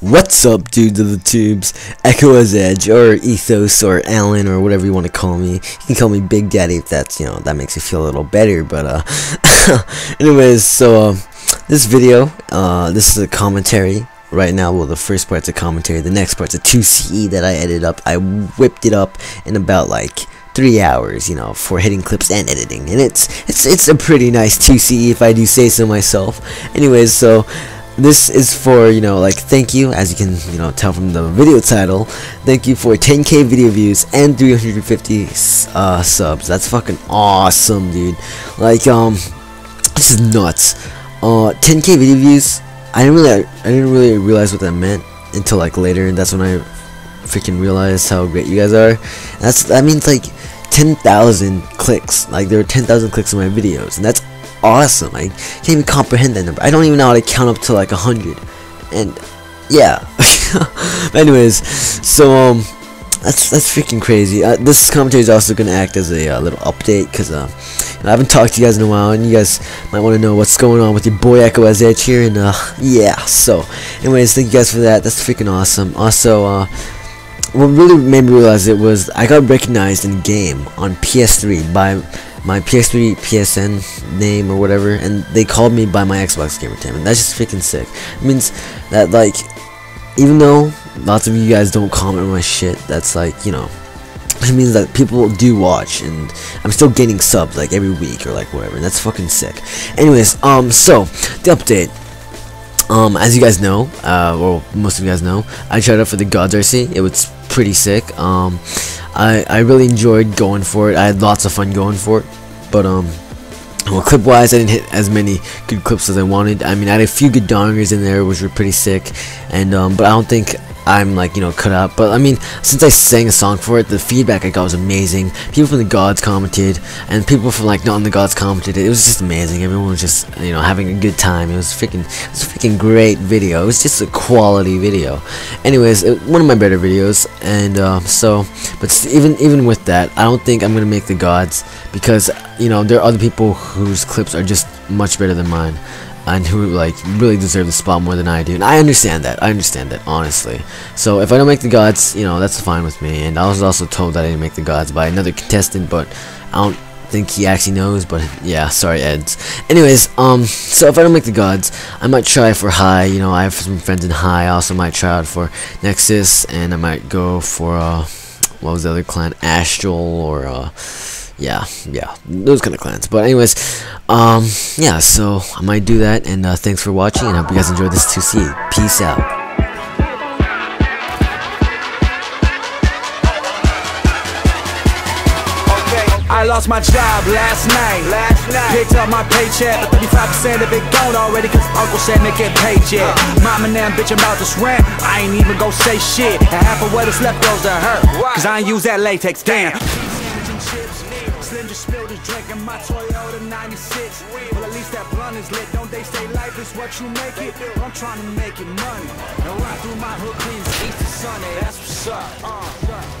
What's up, dudes of the tubes? EchoHasEdge, or Ethos, or Alan, or whatever you want to call me. You can call me Big Daddy if that's, you know, that makes you feel a little better, but, anyways, so, this video, this is a commentary. Right now, well, the first part's a commentary, the next part's a 2CE that I edited up. I whipped it up in about, like, 3 hours, you know, for hitting clips and editing, and it's a pretty nice 2CE, if I do say so myself. Anyways, so, this is for, you know, like, thank you, as you can, you know, tell from the video title. Thank you for 10K video views and 350 subs. That's fucking awesome, dude. Like, this is nuts. 10K video views. I didn't really realize what that meant until like later, and that's when I freaking realized how great you guys are. That means like 10,000 clicks. Like, there are 10,000 clicks on my videos, and that's awesome. I can't even comprehend that number. I don't even know how to count up to like 100, and yeah. Anyways, so that's freaking crazy. This commentary is also gonna act as a little update, because I haven't talked to you guys in a while, and you guys might want to know what's going on with your boy EchoHasEdge here, and yeah. So anyways, thank you guys for that. That's freaking awesome. Also, what really made me realize it was I got recognized in game on PS3 by my PS3 PSN name or whatever, and they called me by my Xbox gamer tag, and that's just freaking sick. It means that, like, even though lots of you guys don't comment on my shit, that's like, you know, it means that people do watch, and I'm still gaining subs like every week or like whatever, and that's fucking sick. Anyways, so the update. As you guys know, well, most of you guys know, I tried out for the God's RC. It was pretty sick. I really enjoyed going for it. I had lots of fun going for it, but well, clip wise I didn't hit as many good clips as I wanted. I mean, I had a few good dongers in there which were pretty sick, and but I don't think I'm, like, you know, cut out. But I mean, since I sang a song for it, the feedback I got was amazing. People from the Gods commented, and people from, like, not in the Gods commented. It was just amazing. Everyone was just, you know, having a good time. It was a freaking great video. It was just a quality video. Anyways, one of my better videos. And but even with that, I don't think I'm gonna make the Gods, because, you know, there are other people whose clips are just much better than mine, and who, like, really deserve the spot more than I do, and I understand that, honestly. So if I don't make the Gods, you know, that's fine with me. And I was also told that I didn't make the Gods by another contestant, but I don't think he actually knows, but yeah, sorry, Eds. Anyways, so if I don't make the Gods, I might try for High. You know, I have some friends in High. I also might try out for Nexus, and I might go for, what was the other clan, Astral, or, yeah, those kind of clans. But anyways, yeah, so I might do that, and thanks for watching, and I hope you guys enjoyed this 2CE. Peace out. I lost my job last night. Picked up my paycheck, but 35% of it gone already, cause Uncle said make it paid yet. Mama and them bitch about this rent, I ain't even gon' say shit, and half of what is left goes to her, cause I ain't use that latex, damn. Slim just spilled his drink in my Toyota 96. Well, at least that blunt is lit. Don't they say life is what you make it? I'm trying to make it money. And ride through my hood clean east to Sunday. That's what's up.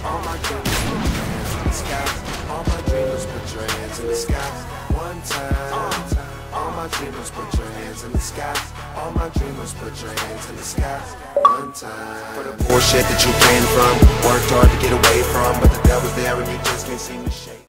All my dreams in the sky. All my dreamers put your hands in the sky. One time. All my dreamers put your hands in the sky. All my dreamers put your hands in the sky. One time. For the bullshit that you came from, worked hard to get away from, but the devil's there and you just can't seem to shake.